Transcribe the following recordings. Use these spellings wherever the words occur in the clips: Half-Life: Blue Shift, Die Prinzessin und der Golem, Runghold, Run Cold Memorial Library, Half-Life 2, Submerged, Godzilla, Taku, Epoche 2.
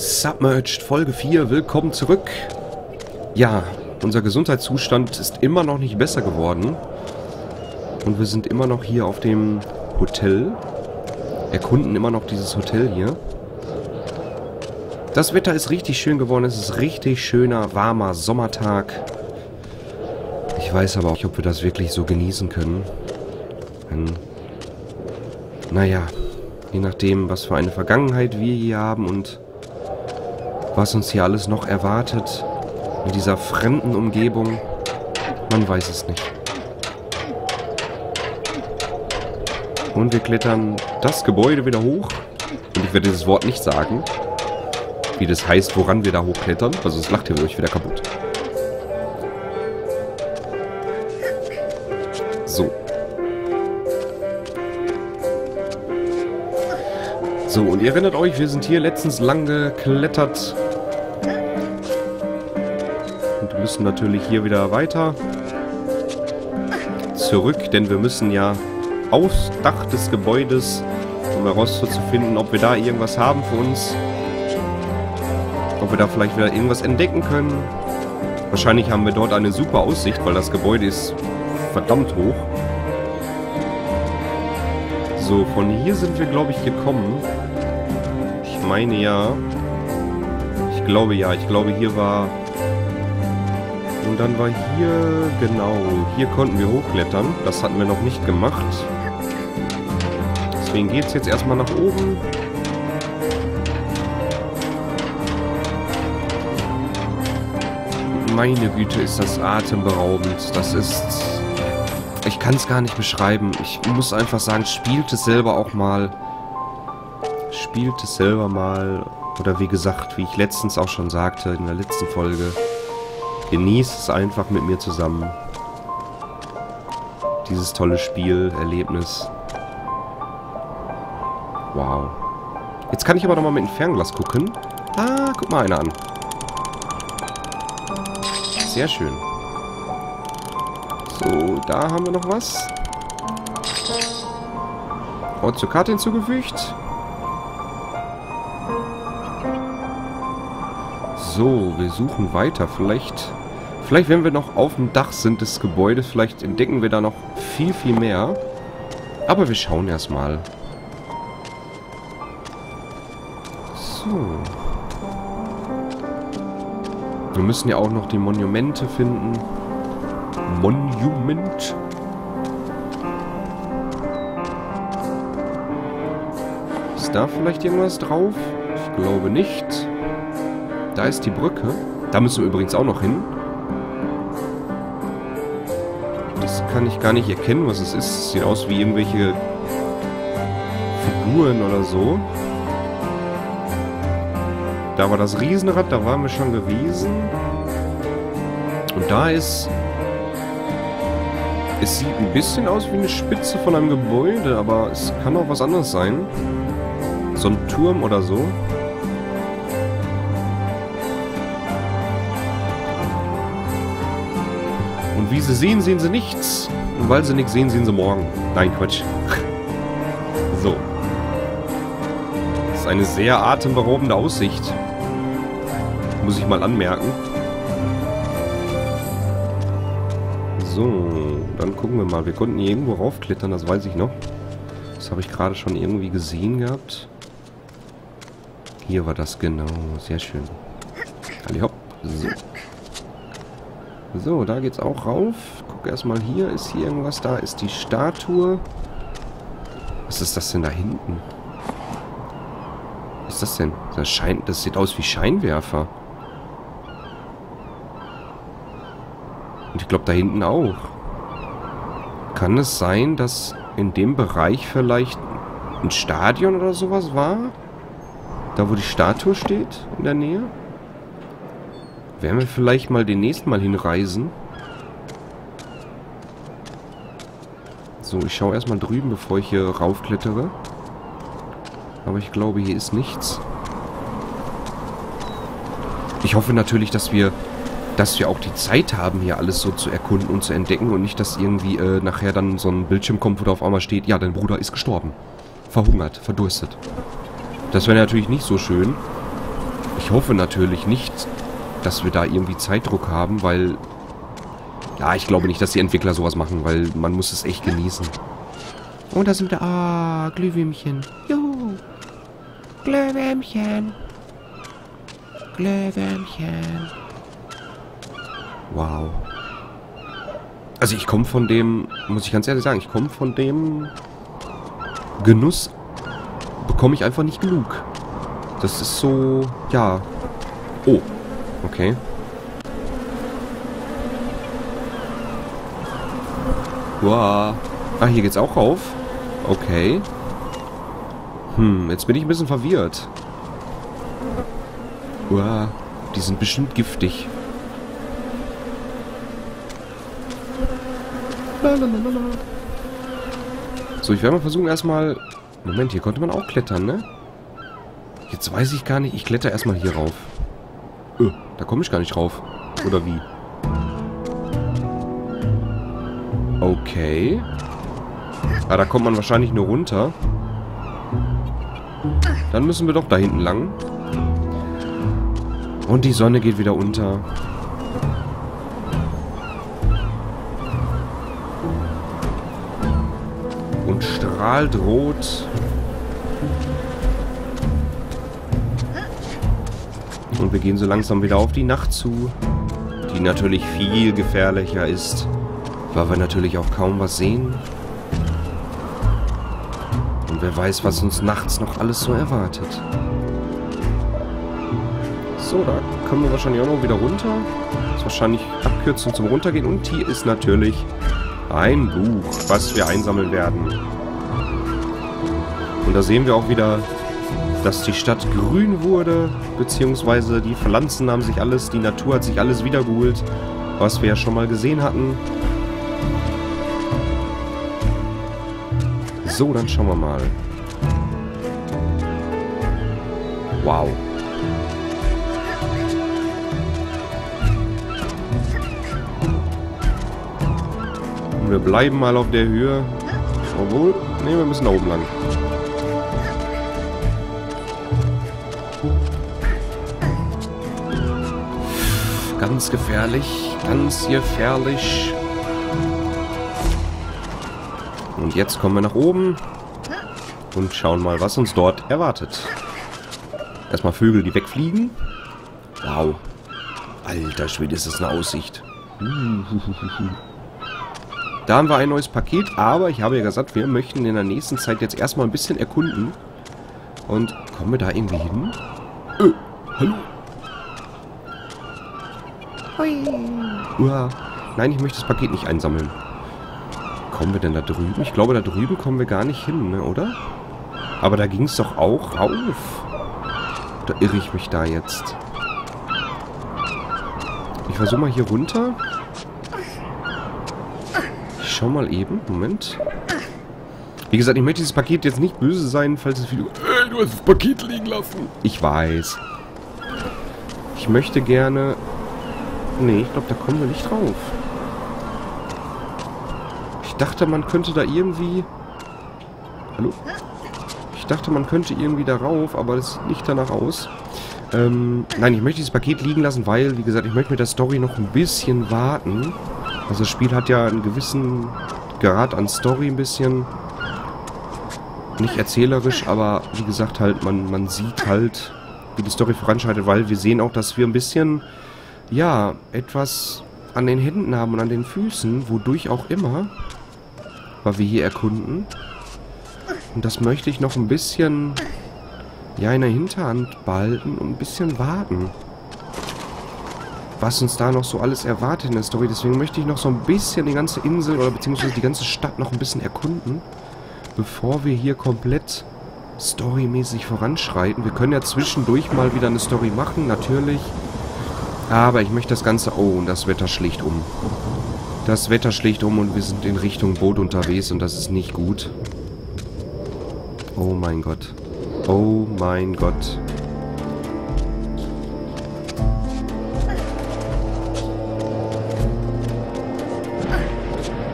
Submerged, Folge 4, willkommen zurück. Ja, unser Gesundheitszustand ist immer noch nicht besser geworden. Und wir sind immer noch hier auf dem Hotel. Erkunden immer noch dieses Hotel hier. Das Wetter ist richtig schön geworden. Es ist richtig schöner, warmer Sommertag. Ich weiß aber auch nicht, ob wir das wirklich so genießen können. Naja, je nachdem, was für eine Vergangenheit wir hier haben und was uns hier alles noch erwartet in dieser fremden Umgebung, man weiß es nicht. Und wir klettern das Gebäude wieder hoch. Und ich werde dieses Wort nicht sagen, wie das heißt, woran wir da hochklettern. Also sonst lacht ihr euch wieder kaputt. So. So, und ihr erinnert euch, wir sind hier letztens lang geklettert. Und wir müssen natürlich hier wieder weiter. Zurück, denn wir müssen ja aufs Dach des Gebäudes, um herauszufinden, ob wir da irgendwas haben für uns. Ob wir da vielleicht wieder irgendwas entdecken können. Wahrscheinlich haben wir dort eine super Aussicht, weil das Gebäude ist verdammt hoch. So, von hier sind wir, glaube ich, gekommen. Ich meine ja. Ich glaube, hier war... Und dann war hier... Genau, hier konnten wir hochklettern. Das hatten wir noch nicht gemacht. Deswegen geht es jetzt erstmal nach oben. Meine Güte, ist das atemberaubend. Das ist... Ich kann es gar nicht beschreiben. Ich muss einfach sagen, spielt es selber auch mal. Spielt es selber mal. Oder wie gesagt, wie ich letztens auch schon sagte, in der letzten Folge. Genießt es einfach mit mir zusammen. Dieses tolle Spiel, Erlebnis. Wow. Jetzt kann ich aber nochmal mit dem Fernglas gucken. Ah, guck mal einer an. Sehr schön. So, da haben wir noch was. Ort zur Karte hinzugefügt. So, wir suchen weiter. Vielleicht, wenn wir noch auf dem Dach sind des Gebäudes, vielleicht entdecken wir da noch viel, viel mehr. Aber wir schauen erstmal. So. Wir müssen ja auch noch die Monumente finden. Monument. Ist da vielleicht irgendwas drauf? Ich glaube nicht. Da ist die Brücke. Da müssen wir übrigens auch noch hin. Das kann ich gar nicht erkennen, was es ist. Es sieht aus wie irgendwelche Figuren oder so. Da war das Riesenrad, da waren wir schon gewesen. Und da ist... Es sieht ein bisschen aus wie eine Spitze von einem Gebäude, aber es kann auch was anderes sein. So ein Turm oder so. Und wie sie sehen, sehen sie nichts. Und weil sie nichts sehen, sehen sie morgen. Nein, Quatsch. So. Das ist eine sehr atemberaubende Aussicht. Muss ich mal anmerken. So. Dann gucken wir mal. Wir konnten hier irgendwo raufklettern, das weiß ich noch. Das habe ich gerade schon irgendwie gesehen gehabt. Hier war das, genau. Sehr schön. Hallihopp. So. So, da geht's auch rauf. Guck erstmal hier. Ist hier irgendwas? Da ist die Statue. Was ist das denn da hinten? Was ist das denn? Das sieht aus wie Scheinwerfer. Und ich glaube, da hinten auch. Kann es sein, dass in dem Bereich vielleicht ein Stadion oder sowas war? Da, wo die Statue steht, in der Nähe? Werden wir vielleicht mal den nächsten Mal hinreisen? So, ich schaue erstmal drüben, bevor ich hier raufklettere. Aber ich glaube, hier ist nichts. Ich hoffe natürlich, dass wir auch die Zeit haben, hier alles so zu erkunden und zu entdecken und nicht, dass irgendwie nachher dann so ein Bildschirm kommt, wo da auf einmal steht, ja, dein Bruder ist gestorben. Verhungert, verdurstet. Das wäre natürlich nicht so schön. Ich hoffe natürlich nicht, dass wir da irgendwie Zeitdruck haben, weil... Ja, ich glaube nicht, dass die Entwickler sowas machen, weil man muss es echt genießen. Und da sind wir... Ah, Glühwürmchen. Juhu. Glühwürmchen. Glühwürmchen. Wow. Also ich komme von dem... Muss ich ganz ehrlich sagen, ich komme von dem... Genuss... Bekomme ich einfach nicht genug. Das ist so... Ja. Oh. Okay. Wow. Ah, hier geht's auch rauf. Okay. Hm, jetzt bin ich ein bisschen verwirrt. Wow. Die sind bestimmt giftig. Lalalala. So, ich werde mal versuchen erstmal... Moment, hier konnte man auch klettern, ne? Jetzt weiß ich gar nicht. Ich kletter erstmal hier rauf. Da komme ich gar nicht rauf. Oder wie? Okay. Ah, da kommt man wahrscheinlich nur runter. Dann müssen wir doch da hinten lang. Und die Sonne geht wieder unter. Und strahlt rot. Und wir gehen so langsam wieder auf die Nacht zu, die natürlich viel gefährlicher ist, weil wir natürlich auch kaum was sehen. Und wer weiß, was uns nachts noch alles so erwartet. So, da kommen wir wahrscheinlich auch noch wieder runter. Das ist wahrscheinlich Abkürzung zum Runtergehen. Und hier ist natürlich ein Buch, was wir einsammeln werden. Und da sehen wir auch wieder... dass die Stadt grün wurde, beziehungsweise die Pflanzen haben sich alles, die Natur hat sich alles wiedergeholt, was wir ja schon mal gesehen hatten. So, dann schauen wir mal. Wow. Und wir bleiben mal auf der Höhe. Obwohl, nee, wir müssen da oben lang. Ganz gefährlich, ganz gefährlich. Und jetzt kommen wir nach oben und schauen mal, was uns dort erwartet. Erstmal Vögel, die wegfliegen. Wow. Alter Schwede, ist das eine Aussicht. Da haben wir ein neues Paket, aber ich habe ja gesagt, wir möchten in der nächsten Zeit jetzt erstmal ein bisschen erkunden. Und kommen wir da irgendwie hin? Hallo? Uah. Nein, ich möchte das Paket nicht einsammeln. Kommen wir denn da drüben? Ich glaube, da drüben kommen wir gar nicht hin, ne, oder? Aber da ging es doch auch rauf. Da irre ich mich da jetzt. Ich versuche mal hier runter. Ich schau mal eben. Moment. Wie gesagt, ich möchte dieses Paket jetzt nicht böse sein, falls es wieder... Ey, du hast das Paket liegen lassen. Ich weiß. Ich möchte gerne... Nee, ich glaube, da kommen wir nicht drauf. Ich dachte, man könnte da irgendwie... Hallo? Ich dachte, man könnte irgendwie da rauf, aber das sieht nicht danach aus. Nein, ich möchte dieses Paket liegen lassen, weil, wie gesagt, ich möchte mit der Story noch ein bisschen warten. Also das Spiel hat ja einen gewissen Grad an Story ein bisschen. Nicht erzählerisch, aber wie gesagt, halt, man sieht halt, wie die Story voranschreitet, weil wir sehen auch, dass wir ein bisschen... Ja, etwas an den Händen haben und an den Füßen, wodurch auch immer, weil wir hier erkunden. Und das möchte ich noch ein bisschen, ja, in der Hinterhand behalten und ein bisschen warten. Was uns da noch so alles erwartet in der Story. Deswegen möchte ich noch so ein bisschen die ganze Insel oder beziehungsweise die ganze Stadt noch ein bisschen erkunden, bevor wir hier komplett storymäßig voranschreiten. Wir können ja zwischendurch mal wieder eine Story machen, natürlich. Aber ich möchte das Ganze... Oh, und das Wetter schlägt um. Das Wetter schlägt um und wir sind in Richtung Boot unterwegs und das ist nicht gut. Oh mein Gott. Oh mein Gott.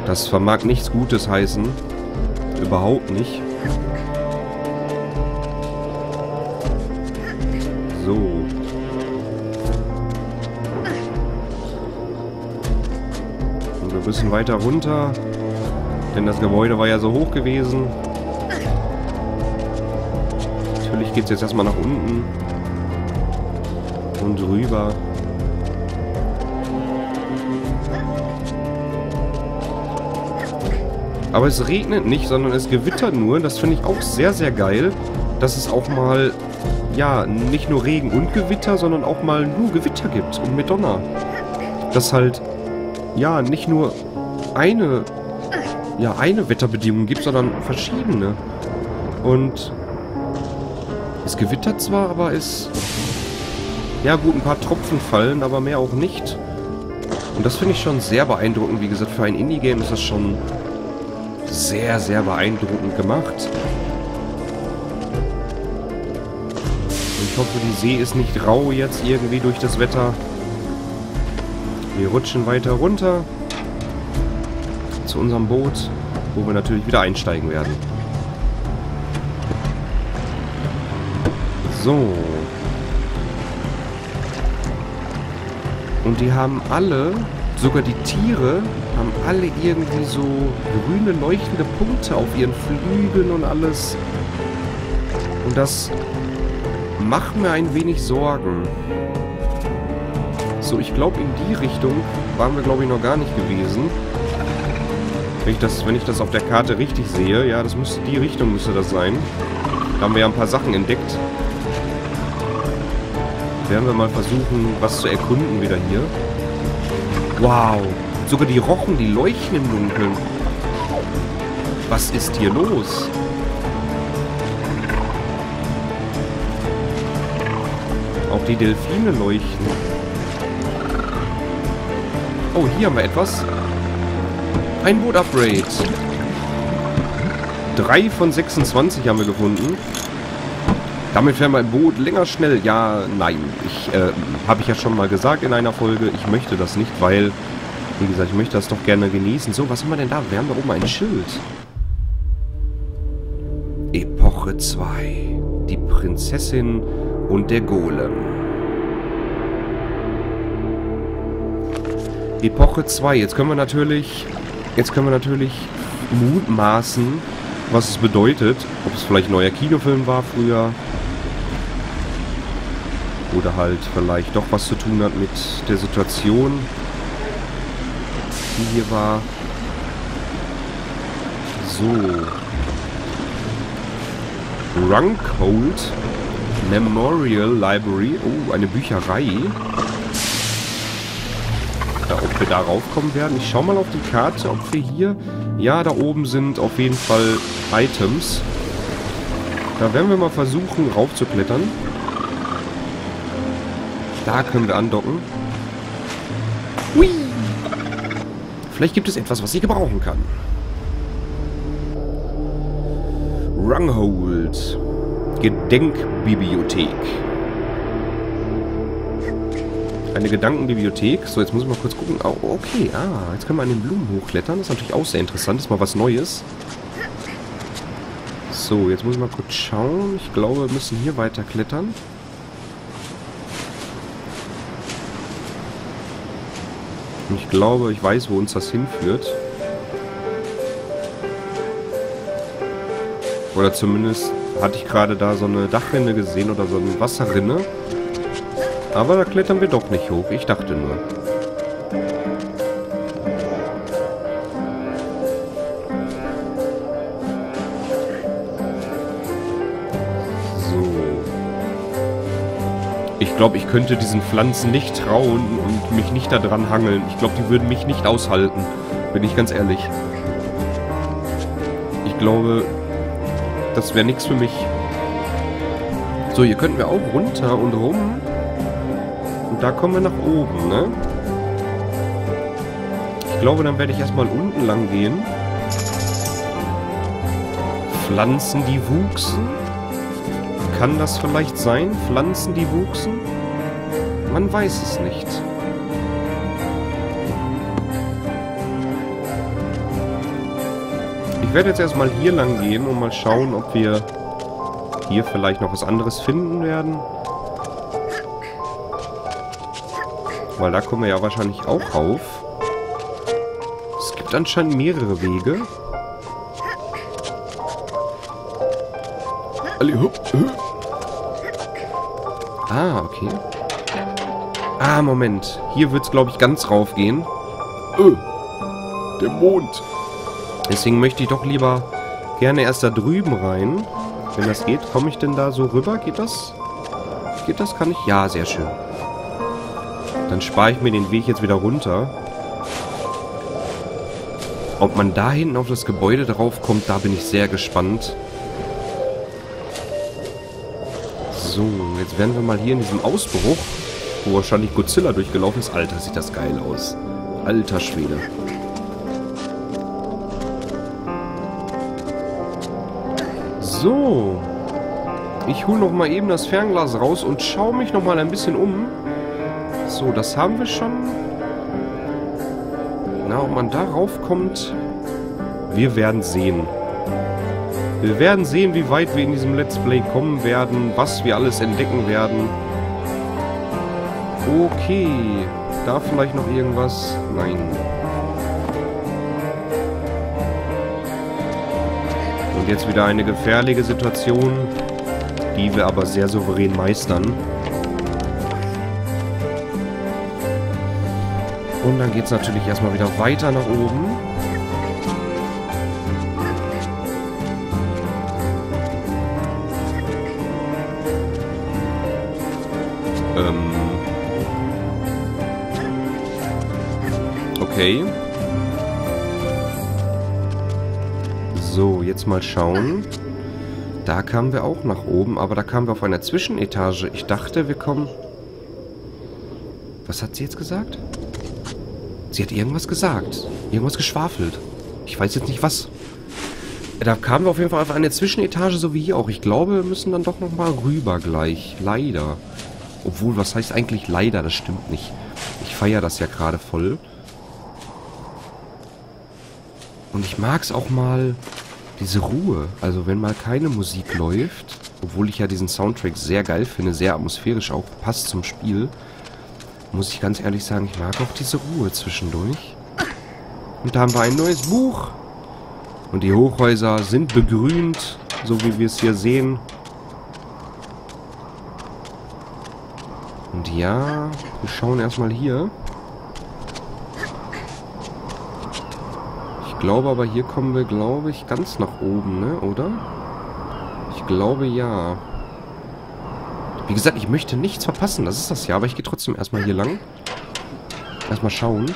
Das vermag nichts Gutes heißen. Überhaupt nicht. So. bisschen weiter runter. Denn das Gebäude war ja so hoch gewesen. Natürlich geht es jetzt erstmal nach unten. Und rüber. Aber es regnet nicht, sondern es gewittert nur. Das finde ich auch sehr, sehr geil. Dass es auch mal, ja, nicht nur Regen und Gewitter, sondern auch mal nur Gewitter gibt. Und mit Donner. Dass halt, ja, nicht nur eine Wetterbedingung gibt, sondern verschiedene. Und es gewittert zwar, aber es... Ja gut, ein paar Tropfen fallen, aber mehr auch nicht. Und das finde ich schon sehr beeindruckend. Wie gesagt, für ein Indie-Game ist das schon sehr, sehr beeindruckend gemacht. Und ich hoffe, die See ist nicht rau jetzt irgendwie durch das Wetter. Wir rutschen weiter runter zu unserem Boot, wo wir natürlich wieder einsteigen werden. So. Und die haben alle, sogar die Tiere, haben alle irgendwie so grüne, leuchtende Punkte auf ihren Flügeln und alles. Und das macht mir ein wenig Sorgen. So, ich glaube, in die Richtung waren wir, glaube ich, noch gar nicht gewesen. Wenn ich das auf der Karte richtig sehe, ja, das müsste die Richtung müsste das sein. Da haben wir ja ein paar Sachen entdeckt. Werden wir mal versuchen, was zu erkunden wieder hier. Wow. Sogar die Rochen, die leuchten im Dunkeln. Was ist hier los? Auch die Delfine leuchten. Oh, hier haben wir etwas. Ein Boot-Upgrade. 3 von 26 haben wir gefunden. Damit wäre mein Boot länger schnell. Ja, nein. Habe ich ja schon mal gesagt in einer Folge. Ich möchte das nicht, weil, wie gesagt, ich möchte das doch gerne genießen. So, was haben wir denn da? Wir haben da oben ein Schild. Epoche 2. Die Prinzessin und der Golem. Epoche 2. Jetzt können wir natürlich mutmaßen, was es bedeutet. Ob es vielleicht ein neuer Kinofilm war früher. Oder halt vielleicht doch was zu tun hat mit der Situation, die hier war. So. Run Cold Memorial Library. Oh, eine Bücherei. Ob wir darauf kommen werden. Ich schau mal auf die Karte, ob wir hier... Ja, da oben sind auf jeden Fall Items. Da werden wir mal versuchen, raufzuklettern. Da können wir andocken. Hui! Vielleicht gibt es etwas, was ich gebrauchen kann. Runghold. Gedenkbibliothek. Eine Gedankenbibliothek. So, jetzt muss ich mal kurz gucken. Oh, okay, jetzt können wir an den Blumen hochklettern. Das ist natürlich auch sehr interessant. Das ist mal was Neues. So, jetzt muss ich mal kurz schauen. Ich glaube, wir müssen hier weiter klettern. Und ich glaube, ich weiß, wo uns das hinführt. Oder zumindest hatte ich gerade da so eine Dachrinne gesehen oder so eine Wasserrinne. Aber da klettern wir doch nicht hoch. Ich dachte nur. So. Ich glaube, ich könnte diesen Pflanzen nicht trauen und mich nicht da dran hangeln. Ich glaube, die würden mich nicht aushalten. Bin ich ganz ehrlich. Ich glaube, das wäre nichts für mich. So, hier könnten wir auch runter und rum. Da kommen wir nach oben, ne? Ich glaube, dann werde ich erstmal unten lang gehen. Pflanzen, die wuchsen? Kann das vielleicht sein? Pflanzen, die wuchsen? Man weiß es nicht. Ich werde jetzt erstmal hier lang gehen und mal schauen, ob wir hier vielleicht noch was anderes finden werden. Weil da kommen wir ja wahrscheinlich auch rauf. gibt anscheinend mehrere Wege. Ah, okay. Ah, Moment. Hier wird es, glaube ich, ganz rauf gehen. Der Mond. Deswegen möchte ich doch lieber gerne erst da drüben rein. Wenn das geht, komme ich denn da so rüber? Geht das? Geht das? Kann ich? Ja, sehr schön. Dann spare ich mir den Weg jetzt wieder runter. Ob man da hinten auf das Gebäude draufkommt, da bin ich sehr gespannt. So, jetzt werden wir mal hier in diesem Ausbruch, wo wahrscheinlich Godzilla durchgelaufen ist. Alter, sieht das geil aus. Alter Schwede. So. Ich hole noch mal eben das Fernglas raus und schaue mich noch mal ein bisschen um. So, das haben wir schon. Na, ob man da raufkommt, wir werden sehen. Wir werden sehen, wie weit wir in diesem Let's Play kommen werden, was wir alles entdecken werden. Okay. Da vielleicht noch irgendwas? Nein. Und jetzt wieder eine gefährliche Situation, die wir aber sehr souverän meistern. Und dann geht es natürlich erstmal wieder weiter nach oben. Okay. So, jetzt mal schauen. Da kamen wir auch nach oben, aber da kamen wir auf einer Zwischenetage. Ich dachte, wir kommen... Was hat sie jetzt gesagt? Sie hat irgendwas gesagt. Irgendwas geschwafelt. Ich weiß jetzt nicht, was. Da kamen wir auf jeden Fall auf eine Zwischenetage, so wie hier auch. Ich glaube, wir müssen dann doch nochmal rüber gleich. Leider. Obwohl, was heißt eigentlich leider? Das stimmt nicht. Ich feiere das ja gerade voll. Und ich mag es auch mal, diese Ruhe, also wenn mal keine Musik läuft, obwohl ich ja diesen Soundtrack sehr geil finde, sehr atmosphärisch auch, passt zum Spiel, muss ich ganz ehrlich sagen, ich mag auch diese Ruhe zwischendurch. Und da haben wir ein neues Buch. Und die Hochhäuser sind begrünt, so wie wir es hier sehen. Und ja, wir schauen erstmal hier. Ich glaube aber, hier kommen wir, glaube ich, ganz nach oben, ne? Oder? Ich glaube, ja. Wie gesagt, ich möchte nichts verpassen. Das ist das ja. Aber ich gehe trotzdem erstmal hier lang. Erstmal schauen.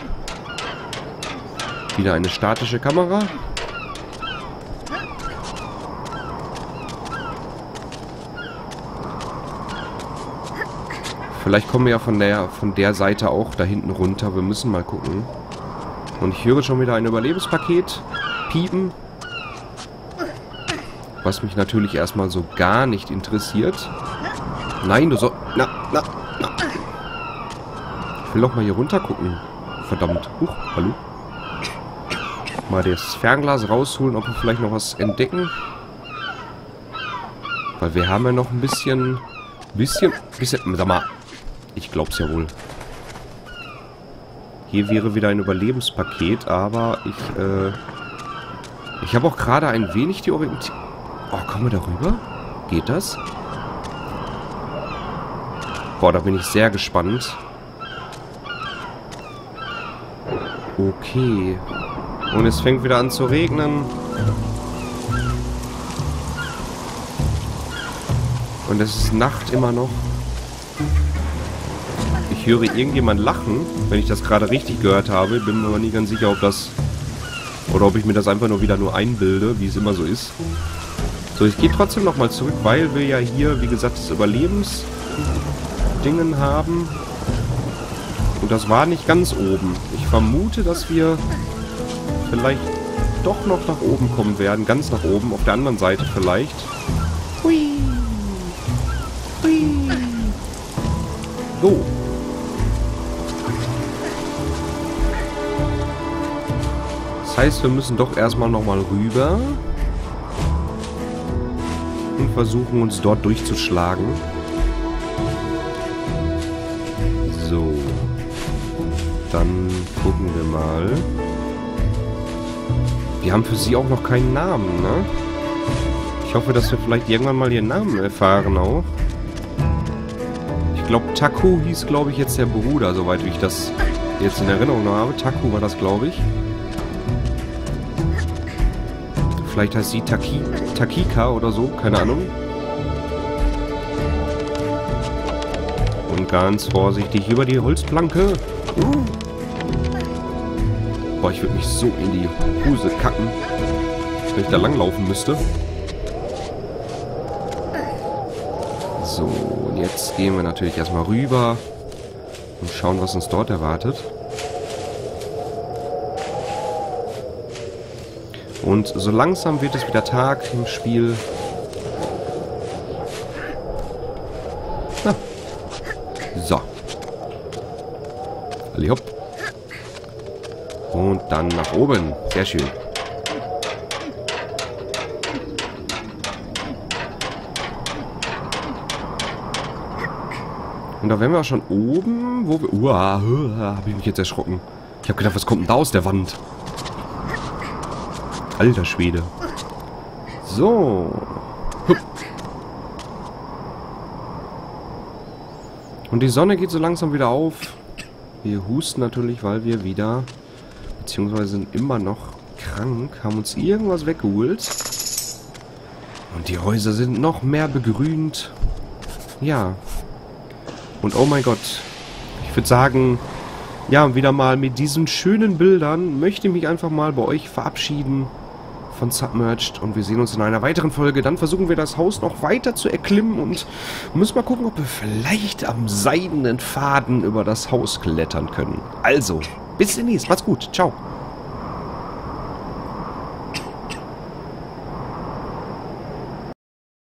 Wieder eine statische Kamera. Vielleicht kommen wir ja von der Seite auch da hinten runter. Wir müssen mal gucken. Und ich höre schon wieder ein Überlebenspaket piepen. Was mich natürlich erstmal so gar nicht interessiert. Nein, du sollst... Na. Ich will doch mal hier runter gucken. Verdammt. Huch, hallo. Mal das Fernglas rausholen, ob wir vielleicht noch was entdecken. Weil wir haben ja noch ein bisschen... Sag mal. Ich glaub's ja wohl. Hier wäre wieder ein Überlebenspaket, aber ich habe auch gerade ein wenig die Orientierung... Oh, kommen wir da rüber? Geht das? Boah, da bin ich sehr gespannt. Okay. Und es fängt wieder an zu regnen. Und es ist Nacht immer noch. Ich höre irgendjemand lachen, wenn ich das gerade richtig gehört habe. Ich bin mir aber nicht ganz sicher, ob das... Oder ob ich mir das einfach nur wieder einbilde, wie es immer so ist. So, ich gehe trotzdem nochmal zurück, weil wir ja hier, wie gesagt, das Überlebensdingen haben. Und das war nicht ganz oben. Ich vermute, dass wir vielleicht doch noch nach oben kommen werden. Ganz nach oben, auf der anderen Seite vielleicht. Hui! Hui! So. Heißt, wir müssen doch erstmal nochmal rüber und versuchen, uns dort durchzuschlagen. So. Dann gucken wir mal. Wir haben für sie auch noch keinen Namen, ne? Ich hoffe, dass wir vielleicht irgendwann mal ihren Namen erfahren auch. Ich glaube, Taku hieß, glaube ich, jetzt der Bruder, soweit ich das jetzt in Erinnerung habe. Taku war das, glaube ich. Vielleicht heißt sie Takika oder so, keine Ahnung. Und ganz vorsichtig über die Holzplanke. Boah, ich würde mich so in die Hose kacken, wenn ich da langlaufen müsste. So, und jetzt gehen wir natürlich erstmal rüber und schauen, was uns dort erwartet. Und so langsam wird es wieder Tag im Spiel. Ah. So. Hallihopp. Und dann nach oben. Sehr schön. Und da wären wir auch schon oben, wo wir... Uah, hab ich mich jetzt erschrocken. Ich habe gedacht, was kommt denn da aus der Wand? Alter Schwede. So. Hup. Und die Sonne geht so langsam wieder auf. Wir husten natürlich, weil wir wieder... Beziehungsweise sind immer noch krank. Haben uns irgendwas weggeholt. Und die Häuser sind noch mehr begrünt. Ja. Und oh mein Gott. Ich würde sagen... Ja, wieder mal mit diesen schönen Bildern möchte ich mich einfach mal bei euch verabschieden von Submerged und wir sehen uns in einer weiteren Folge. Dann versuchen wir das Haus noch weiter zu erklimmen und müssen mal gucken, ob wir vielleicht am seidenen Faden über das Haus klettern können. Also, bis demnächst. Macht's gut. Ciao.